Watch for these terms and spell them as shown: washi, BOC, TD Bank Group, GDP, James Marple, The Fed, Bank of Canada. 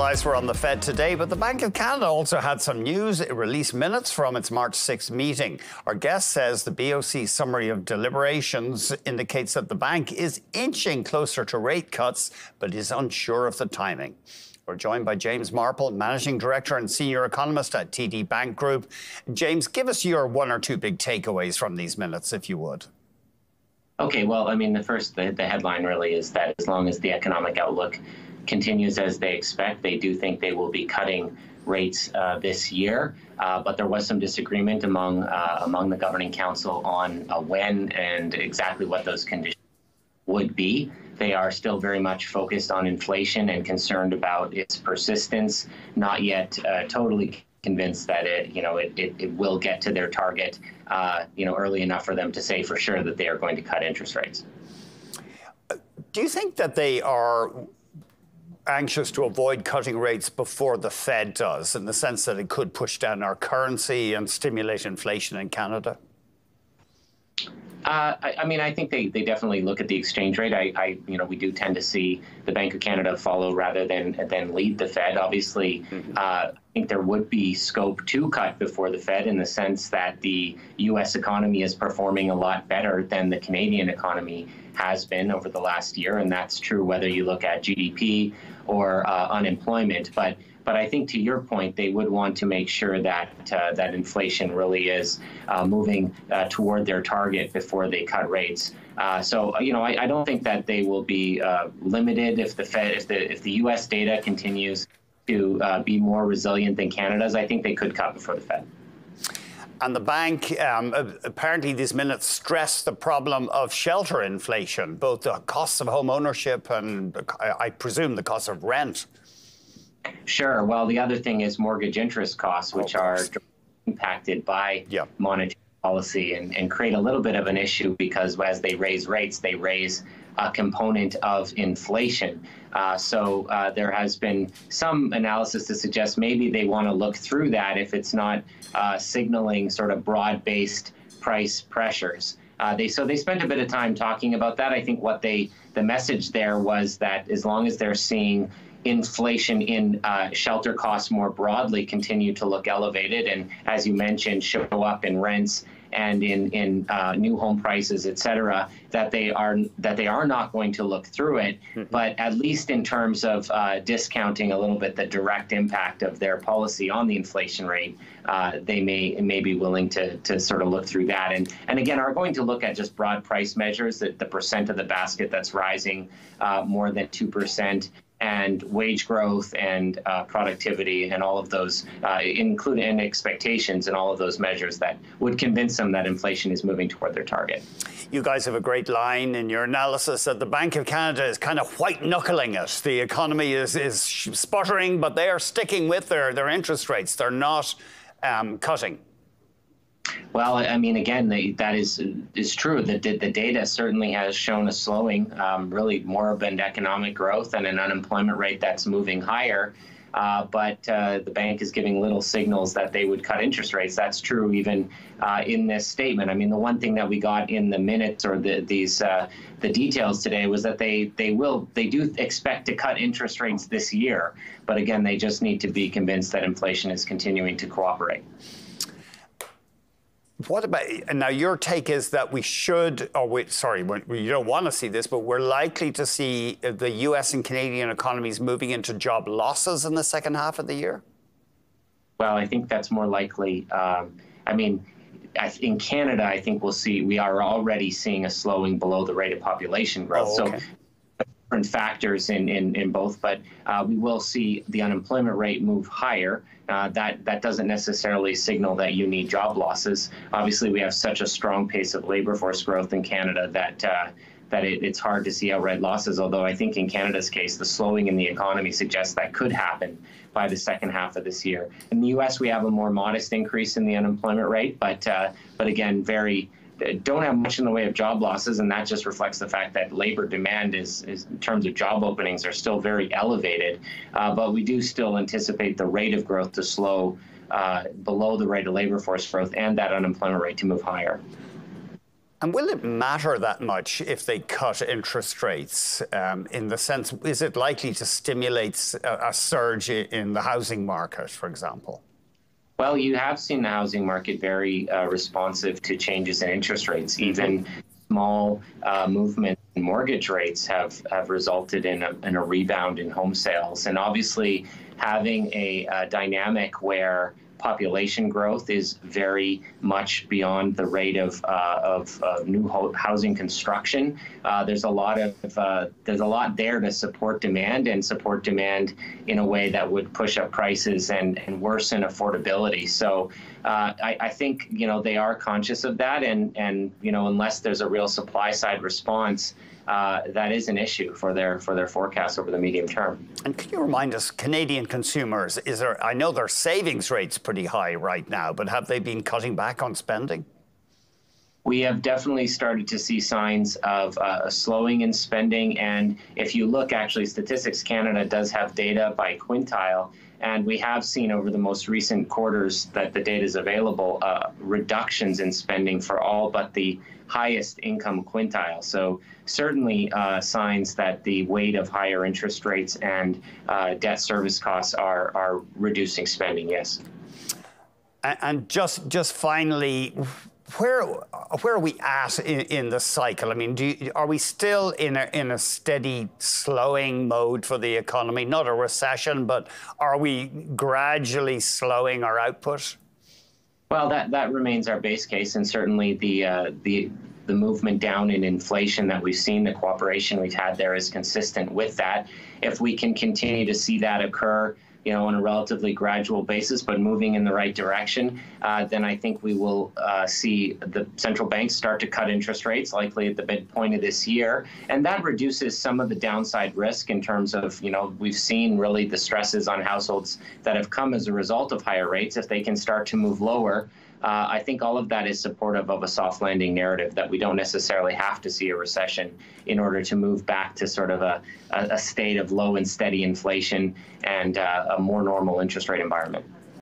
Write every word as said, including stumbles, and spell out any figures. All eyes were on the Fed today, but the Bank of Canada also had some news. It released minutes from its March sixth meeting. Our guest says the B O C summary of deliberations indicates that the bank is inching closer to rate cuts, but is unsure of the timing. We're joined by James Marple, Managing Director and Senior Economist at T D Bank Group. James, give us your one or two big takeaways from these minutes, if you would. Okay, well, I mean, the first, the, the headline really is that as long as the economic outlook continues as they expect, they do think they will be cutting rates uh, this year. Uh, but there was some disagreement among uh, among the governing council on uh, when and exactly what those conditions would be. They are still very much focused on inflation and concerned about its persistence, not yet uh, totally convinced that it, you know, it, it, it will get to their target, uh, you know, early enough for them to say for sure that they are going to cut interest rates. Do you think that they are anxious to avoid cutting rates before the Fed does, in the sense that it could push down our currency and stimulate inflation in Canada? Uh, I, I mean, I think they, they definitely look at the exchange rate. I, I, you know, we do tend to see the Bank of Canada follow rather than than lead the Fed. Obviously, mm-hmm. uh, I think there would be scope to cut before the Fed in the sense that the U S economy is performing a lot better than the Canadian economy has been over the last year, and that's true whether you look at G D P or uh, unemployment. But But I think, to your point, they would want to make sure that uh, that inflation really is uh, moving uh, toward their target before they cut rates. Uh, so, you know, I, I don't think that they will be uh, limited if the Fed, if the if the U S data continues to uh, be more resilient than Canada's. I think they could cut before the Fed. And the bank, um, apparently these minutes stress the problem of shelter inflation, both the costs of home ownership and, I presume, the cost of rent. Sure. Well, the other thing is mortgage interest costs, which are impacted by yeah. monetary policy and, and create a little bit of an issue because as they raise rates, they raise a component of inflation. Uh, so uh, there has been some analysis to suggest maybe they want to look through that if it's not uh, signaling sort of broad-based price pressures. Uh, they, so they spent a bit of time talking about that. I think what they, the message there was that as long as they're seeing inflation in uh, shelter costs more broadly continue to look elevated, and as you mentioned, show up in rents and in in uh, new home prices, et cetera, that they are that they are not going to look through it. Mm-hmm. But at least in terms of uh, discounting a little bit the direct impact of their policy on the inflation rate, uh, they may may be willing to to sort of look through that, and and again are going to look at just broad price measures, that the percent of the basket that's rising uh, more than two percent. And wage growth and uh, productivity and all of those, uh, including expectations and all of those measures that would convince them that inflation is moving toward their target. You guys have a great line in your analysis that the Bank of Canada is kind of white-knuckling it. The economy is, is sputtering, but they are sticking with their, their interest rates. They're not um, cutting. Well, I mean, again, they, that is is true. The, the data certainly has shown a slowing, um, really moribund economic growth and an unemployment rate that's moving higher. Uh, but uh, the bank is giving little signals that they would cut interest rates. That's true even uh, in this statement. I mean, the one thing that we got in the minutes or the, these uh, the details today was that they they will they do expect to cut interest rates this year. But again, they just need to be convinced that inflation is continuing to cooperate. What about, now your take is that we should, or we, sorry, we don't want to see this, but we're likely to see the U S and Canadian economies moving into job losses in the second half of the year? Well, I think that's more likely. Um, I mean, in Canada, I think we'll see, we are already seeing a slowing below the rate of population growth. Oh, okay. So, different factors in, in, in both, but uh, we will see the unemployment rate move higher. Uh, that, that doesn't necessarily signal that you need job losses. Obviously, we have such a strong pace of labor force growth in Canada that uh, that it, it's hard to see outright losses, although I think in Canada's case, the slowing in the economy suggests that could happen by the second half of this year. In the U S, we have a more modest increase in the unemployment rate, but, uh, but again, very don't have much in the way of job losses, and that just reflects the fact that labor demand is, is in terms of job openings, are still very elevated. Uh, but we do still anticipate the rate of growth to slow uh, below the rate of labor force growth and that unemployment rate to move higher. And will it matter that much if they cut interest rates? Um, in the sense, is it likely to stimulate a, a surge in the housing market, for example? Well, you have seen the housing market very uh, responsive to changes in interest rates. Even small uh, movement in mortgage rates have, have resulted in a, in a rebound in home sales. And obviously, having a uh, dynamic where population growth is very much beyond the rate of uh, of uh, new ho housing construction. Uh, there's a lot of uh, there's a lot there to support demand and support demand in a way that would push up prices and, and worsen affordability. So uh, I, I think you know they are conscious of that, and and you know unless there's a real supply side response, Uh, that is an issue for their for their forecasts over the medium term. And can you remind us, Canadian consumers, is there, I know their savings rate's pretty high right now, but have they been cutting back on spending? We have definitely started to see signs of uh, a slowing in spending. And if you look, actually, Statistics Canada does have data by quintile. And we have seen over the most recent quarters that the data is available, uh, reductions in spending for all but the highest income quintile. So certainly uh, signs that the weight of higher interest rates and uh, debt service costs are, are reducing spending, yes. And just, just finally, Where where are we at in, in the cycle? I mean, do you, are we still in a in a steady slowing mode for the economy? Not a recession, but are we gradually slowing our output? Well, that that remains our base case, and certainly the uh, the. The movement down in inflation that we've seen, the cooperation we've had there is consistent with that. If we can continue to see that occur, you know, on a relatively gradual basis, but moving in the right direction, uh, then I think we will uh, see the central banks start to cut interest rates, likely at the midpoint of this year. And that reduces some of the downside risk in terms of, you know, we've seen really the stresses on households that have come as a result of higher rates. If they can start to move lower, Uh, I think all of that is supportive of a soft landing narrative that we don't necessarily have to see a recession in order to move back to sort of a, a state of low and steady inflation and uh, a more normal interest rate environment.